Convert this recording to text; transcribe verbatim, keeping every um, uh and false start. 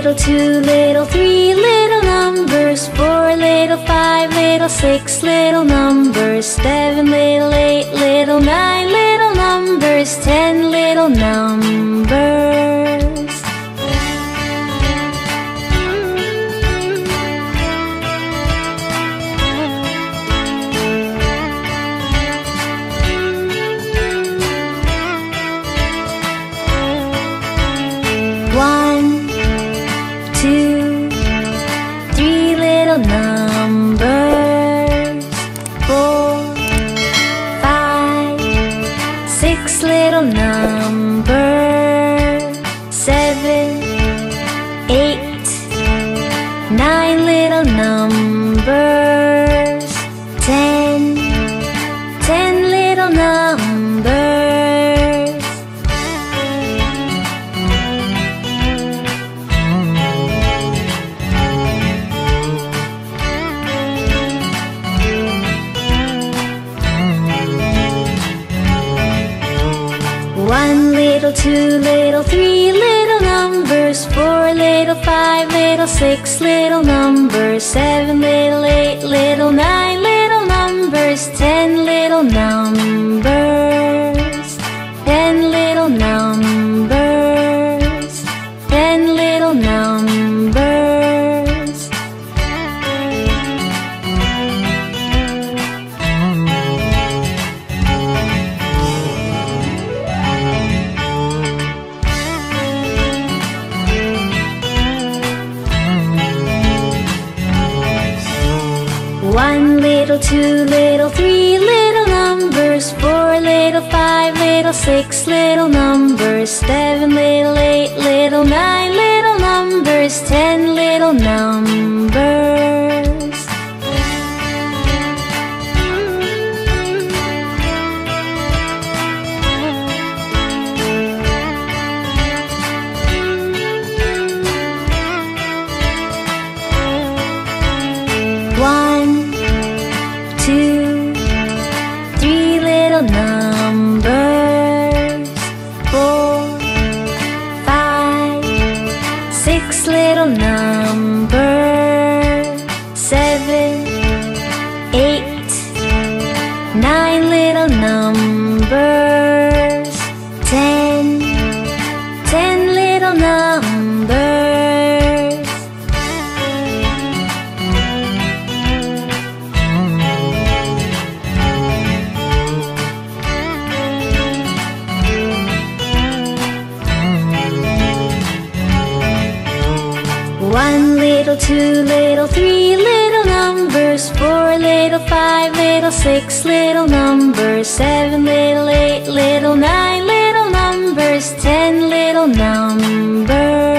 little two, little three, little numbers four, little five, little six, little numbers seven, little eight, little nine, little numbers ten, little numbers. Numbers four, five, six little numbers, seven, eight, nine little numbers, ten, ten little numbers. One little, two little, three little numbers, four little, five little, six little numbers, seven little, eight little, nine little numbers, ten little numbers, ten little numbers, ten little numbers. One little, two little, three little numbers, four little, five little, six little numbers, seven little, eight little, nine little numbers, ten little numbers. Numbers four, five, six little numbers, seven, eight, nine little numbers, ten, ten little numbers. One little, two little, three little numbers, four little, five little, six little numbers, seven little, eight little, nine little numbers, ten little numbers.